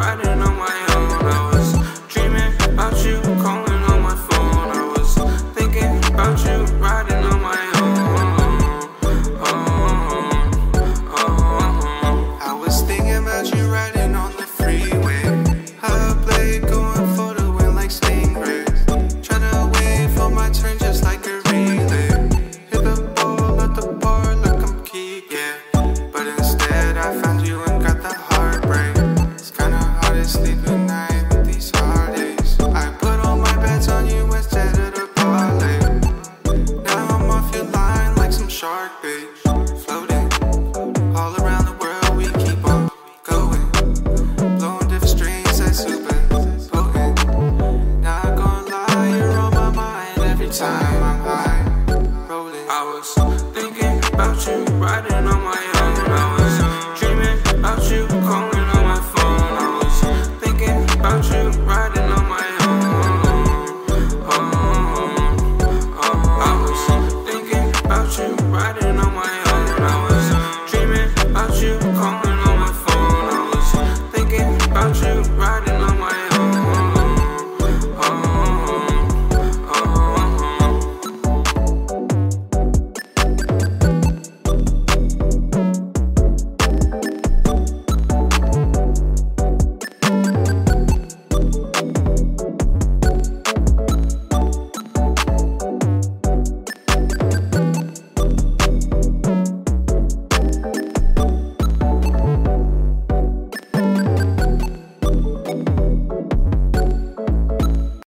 riding on my own. I was dreaming about you, calling on my phone. I was thinking about you, riding on my own. I was thinking about you, riding on the freeway. Hotplate going for the win like stingrays. Tryna wait for my turn just like a relay. Hit the ball at the bar like I'm key, yeah. But instead I found you and got the heartbreak. It's kinda hard to sleep at night with these heartaches. I put all my bets on you instead of the parlay. Now I'm off your line like some shark bait. Floating all around the world, we keep on going. Blowing different strings, that's super potent. Not gonna lie, you're on my mind every time I'm high. Rolling, I was thinking about you, riding on my own. I was dreaming about you, calling on my phone. I was thinking about you, riding on my own. I was thinking about you, riding on my own. I was dreaming about you, calling on my phone. I was thinking about you, riding on my own.